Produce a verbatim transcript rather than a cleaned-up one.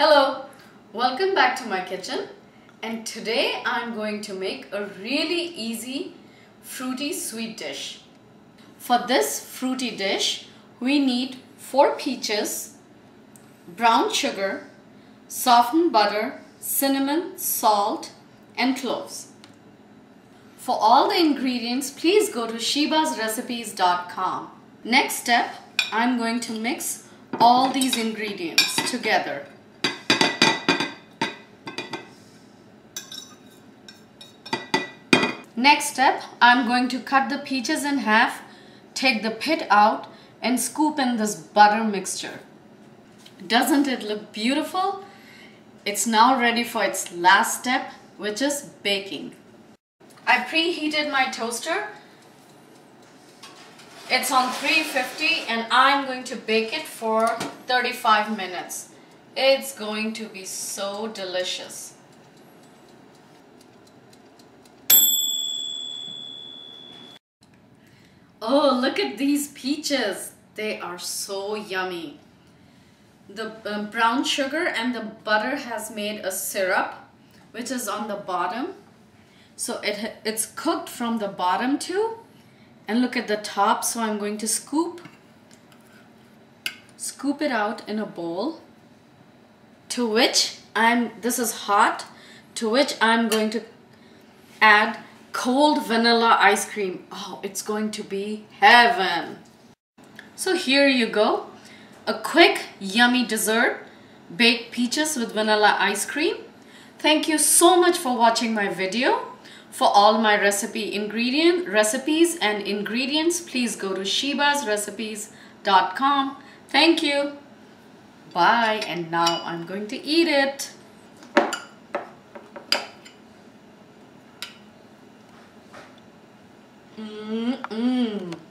Hello, welcome back to my kitchen, and today I'm going to make a really easy fruity sweet dish. For this fruity dish we need four peaches, brown sugar, softened butter, cinnamon, salt and cloves. For all the ingredients please go to Shebas Recipes dot com. Next step, I'm going to mix all these ingredients together. Next step, I'm going to cut the peaches in half, take the pit out and scoop in this butter mixture. Doesn't it look beautiful? It's now ready for its last step, which is baking. I preheated my toaster. It's on three fifty and I'm going to bake it for thirty-five minutes. It's going to be so delicious. Oh, look at these peaches. They are so yummy. The uh, brown sugar and the butter has made a syrup which is on the bottom. So it, it's cooked from the bottom too. And look at the top. So I'm going to scoop, scoop it out in a bowl to which I'm, this is hot, to which I'm going to add cold vanilla ice cream. Oh, it's going to be heaven. So here you go. A quick, yummy dessert. Baked peaches with vanilla ice cream. Thank you so much for watching my video. For all my recipe ingredient recipes and ingredients, please go to Shebas Recipes dot com. Thank you. Bye. And now I'm going to eat it. Mm-mm.